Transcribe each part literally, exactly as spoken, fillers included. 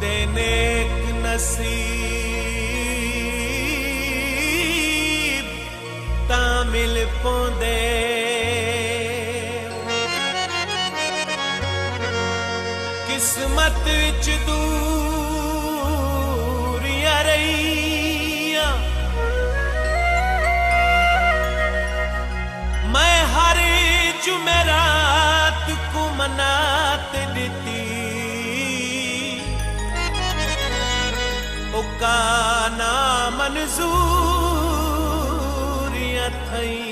देने नसीब तामिल पोंदे किस्मत विच दूरियां रहियां मैं हर जुमेरात को मनात दिती उका ना मंजूरियां थई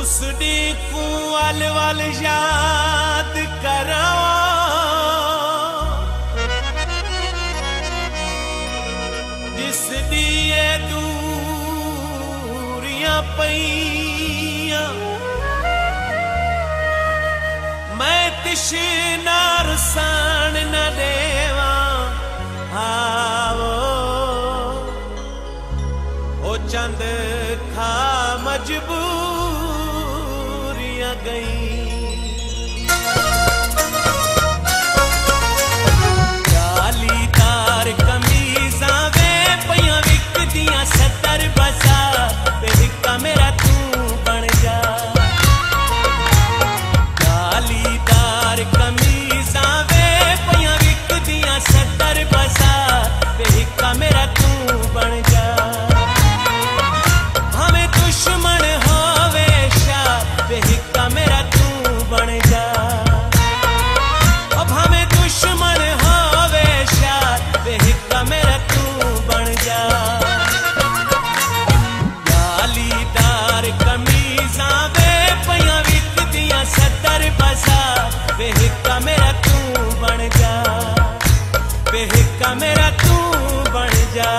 उस डी को आल वाल याद करा जिस डी दूरियां पैया मैं तिश्ना रसान न देवा आवो ओ चंद खा मजबूर गई काली तार कमीजा वे पया विक दिया सत्तर बसा बेहिका मेरा तू बन जा काली तार कमीजा वे पया विक दिया सत्तर बसा बेहिका मेरा तू बन जा हमें दुश्मन होवे शाह बेहिका मेरा तू बन जा अब हमें दुश्मन होवे शाद बेहिका मेरा तू बन जा काली तार कमीजा वे पया विक दिया सत्तर बसा बेहिका मेरा तू बन जा बेहिका मेरा तू बन जा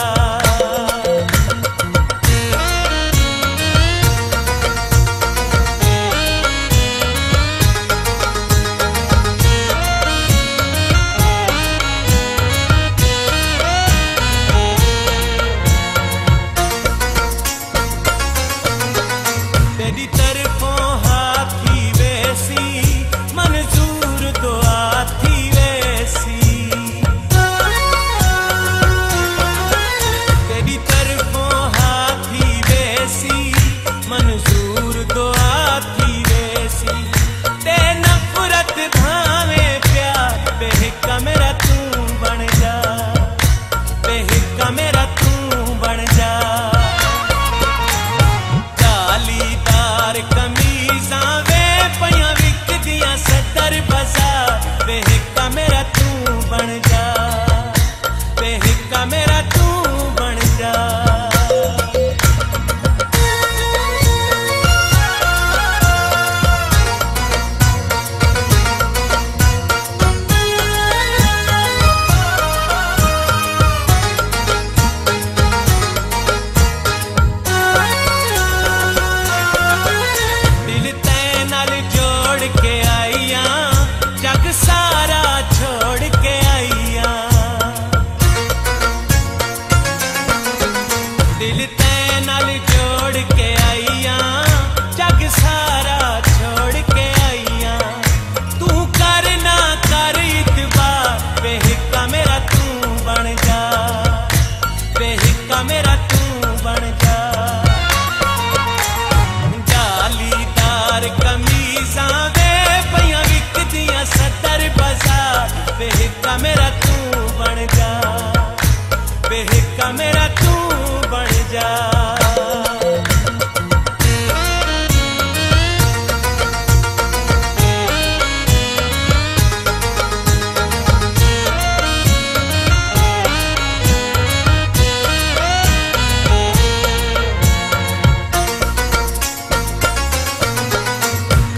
बेहिका मेरा तू बन जा बेहिका मेरा तू बन जा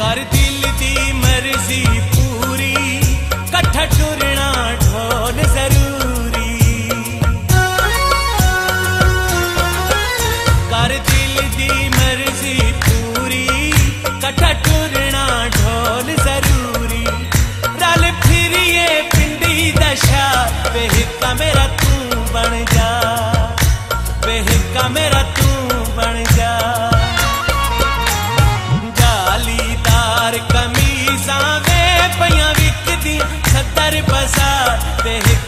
कर दिल दी मर्जी पूरी कट्ठा टुरना ढोल जरूरी कर दिल दी मर्जी पूरी कट्ठा टुरना ढोल जरूरी रल फिरिए पिंडी दशा बेहिका मेरा तू बन जा बेहिका मेरा तू बन जा जालीदार। पे